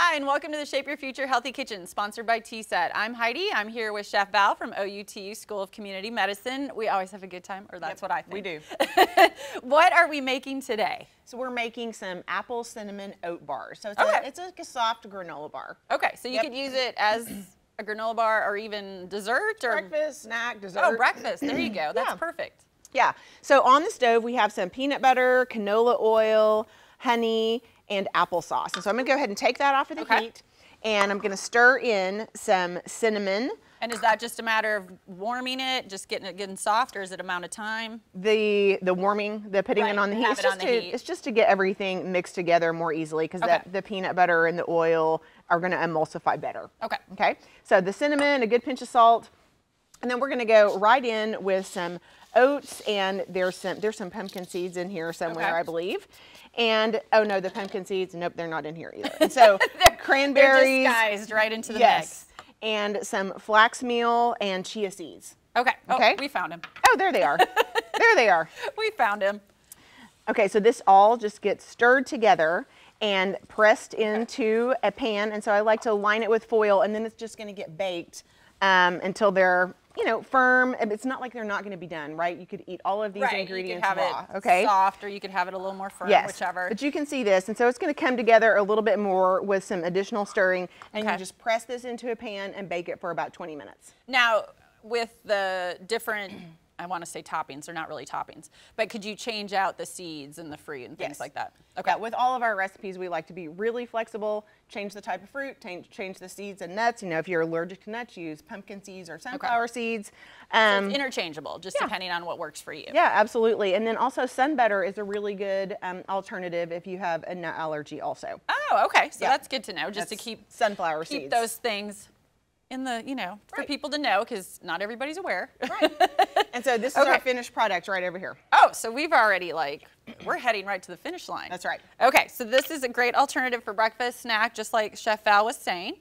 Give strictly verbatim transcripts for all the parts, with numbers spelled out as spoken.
Hi, and welcome to the Shape Your Future Healthy Kitchen, sponsored by T SET. I'm Heidi. I'm here with Chef Val from O U T U School of Community Medicine. We always have a good time, or that's yep, what I think. We do. What are we making today? So we're making some apple cinnamon oat bars. So it's, okay. a, it's like a soft granola bar. Okay, so you yep. could use it as a granola bar or even dessert? Or breakfast, snack, dessert. Oh, breakfast. There you go. That's yeah. perfect. Yeah. So on the stove, we have some peanut butter, canola oil, honey, and applesauce. And so I'm gonna go ahead and take that off of the okay. heat, and I'm gonna stir in some cinnamon. And is that just a matter of warming it, just getting it getting soft, or is it amount of time? The the warming, the putting right. it on the, heat. It's, it just on the to, heat. It's just to get everything mixed together more easily, because okay. the, the peanut butter and the oil are gonna emulsify better. Okay. Okay, so the cinnamon, a good pinch of salt, and then we're gonna go right in with some oats, and there's some there's some pumpkin seeds in here somewhere, okay. I believe. And oh no, the pumpkin seeds, nope, they're not in here either. And so they're, cranberries. They're disguised right into the yes, mix. And some flax meal and chia seeds. Okay. Okay. Oh, we found him. Oh, there they are. There they are. We found him. Okay, so this all just gets stirred together and pressed into okay. a pan. And so I like to line it with foil, and then it's just gonna get baked um, until they're, you know, firm. It's not like they're not going to be done, right? You could eat all of these right. ingredients raw. You could have raw, it okay? soft, or you could have it a little more firm, yes. whichever. But you can see this, and so it's going to come together a little bit more with some additional stirring, and okay. you just press this into a pan and bake it for about twenty minutes. Now, with the different, I want to say toppings, they're not really toppings, but could you change out the seeds and the fruit and things yes. like that? Okay. Yeah, with all of our recipes, we like to be really flexible, change the type of fruit, change, change the seeds and nuts. You know, if you're allergic to nuts, use pumpkin seeds or sunflower okay. seeds. Um, so it's interchangeable, just yeah. depending on what works for you. Yeah, absolutely. And then also sun butter is a really good um, alternative if you have a nut allergy also. Oh, okay. So yeah. that's good to know, just that's to keep sunflower keep seeds. those things in the, you know, right. for people to know, because not everybody's aware. Right. And so this is okay. our finished product right over here. Oh, so we've already, like, we're heading right to the finish line. That's right. Okay, so this is a great alternative for breakfast, snack, just like Chef Val was saying.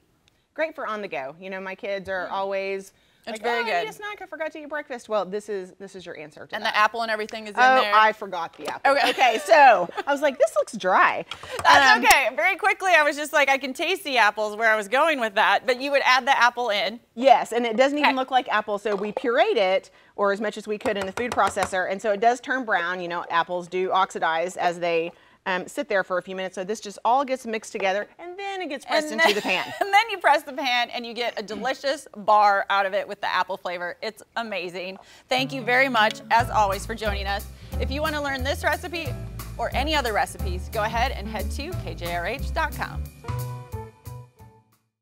Great for on the go. You know, my kids are mm. always it's like, very oh, good. I need a snack, I forgot to eat breakfast. Well, this is this is your answer to and that. And the apple and everything is in oh, there. Oh, I forgot the apple. Okay. Okay, so I was like, this looks dry. That's um, okay. Very quickly, I was just like, I can taste the apples where I was going with that, but you would add the apple in. Yes, and it doesn't okay. even look like apple, so we pureed it, or as much as we could in the food processor, and so it does turn brown. You know, apples do oxidize as they Um, sit there for a few minutes, so this just all gets mixed together, and then it gets pressed then, into the pan. And then you press the pan, and you get a delicious bar out of it with the apple flavor. It's amazing. Thank you very much, as always, for joining us. If you want to learn this recipe or any other recipes, go ahead and head to K J R H dot com.